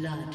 blood.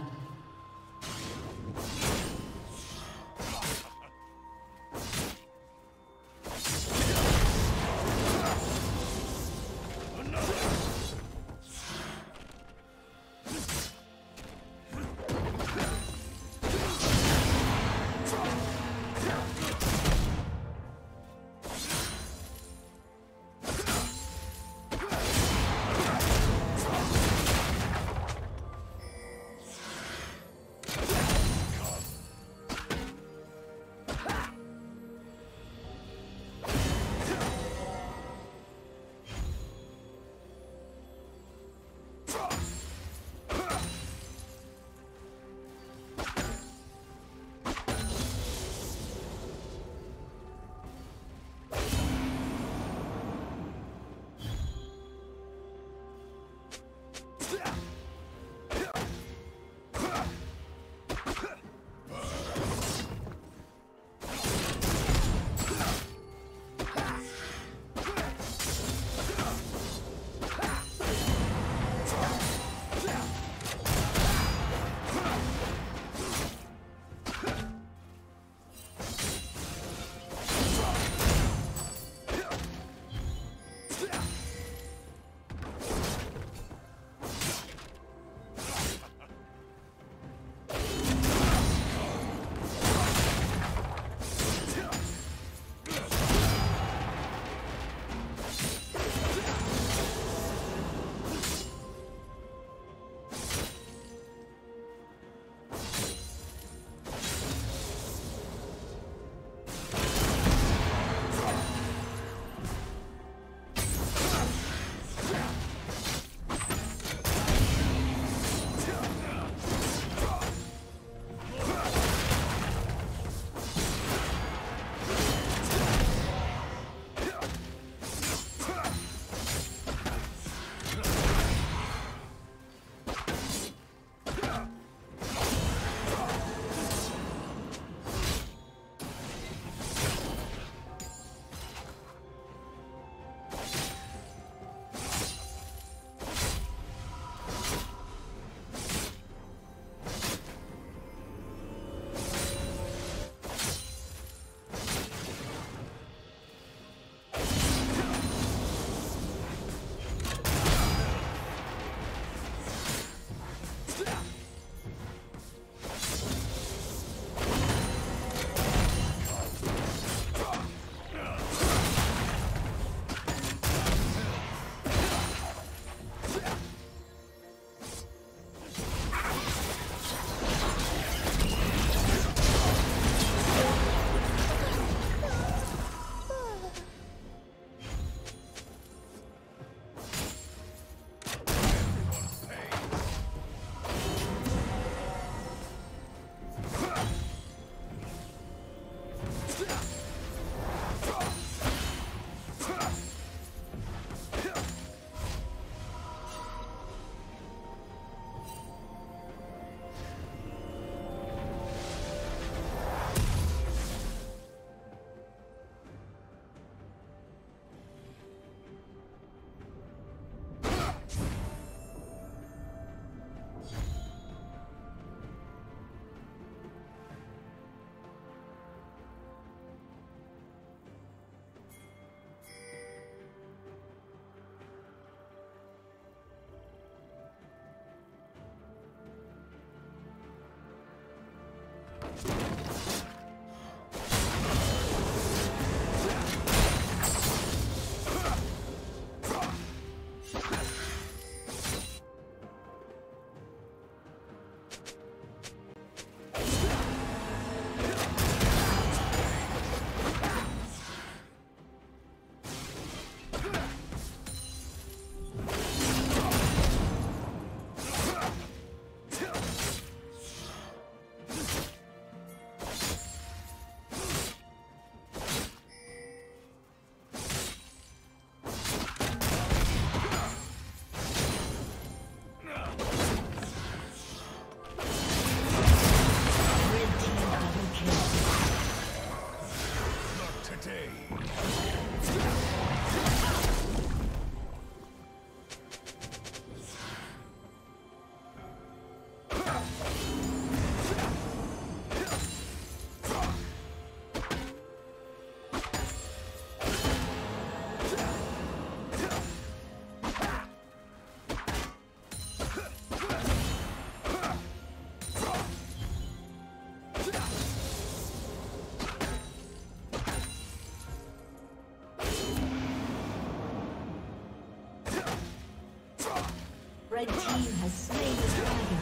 Red team has slain the dragon.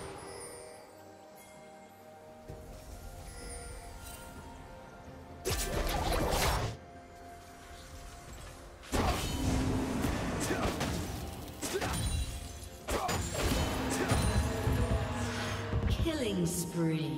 Killing spree.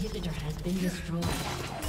Inhibitor has been destroyed.